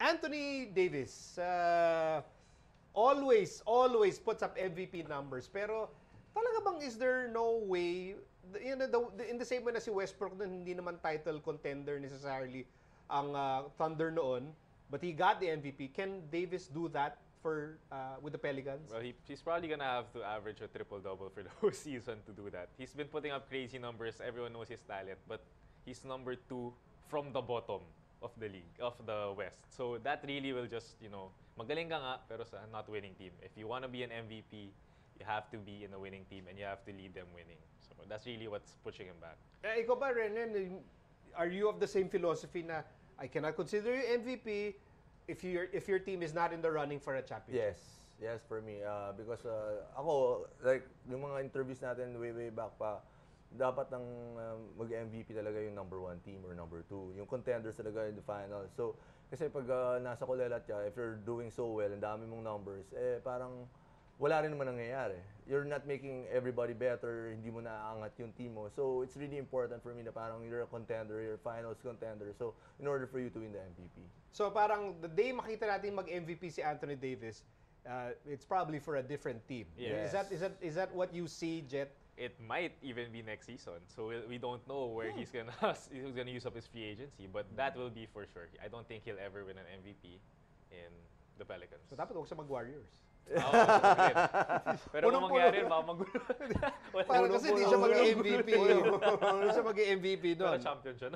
Anthony Davis always puts up MVP numbers, pero talaga bang is there no way, you know, in the same way na si Westbrook na hindi naman title contender necessarily ang Thunder noon, but he got the MVP. Can Davis do that for with the Pelicans? Well, he's probably gonna have to average a triple-double for the whole season to do that. He's been putting up crazy numbers. Everyone knows his talent, but he's #2 from the bottom of the league, of the West. So that really will just, you know, magaling ka nga, pero sa not winning team. If you want to be an MVP, you have to be in a winning team and you have to lead them winning. So that's really what's pushing him back. Ikaw ba, Renan, are you of the same philosophy na I cannot consider you MVP if your team is not in the running for a championship? Yes, yes, for me, because ako, like yung mga interviews natin way back pa, dapat ang mag-MVP talaga yung #1 team or #2, yung contenders talaga in the final. So kasi pag nasa kulelat ka, if you're doing so well and dami mong numbers, eh parang wala rin naman nangyayari. You're not making everybody better, hindi mo naaangat yung team mo. So it's really important for me na parang you're a contender, you're a finals contender. So in order for you to win the MVP. So parang the day makita natin mag-MVP si Anthony Davis, it's probably for a different team. Yes. Is that what you see, Jet? It might even be next season. So we don't know where he's gonna use up his free agency, but that will be for sure. I don't think he'll ever win an MVP in the Pelicans. So dapat huwag siya mag-Warriors. Pero kung mangyari, baka magulo. Parang kasi hindi siya mag-MVP. Hindi siya mag-MVP doon. Para champion siya.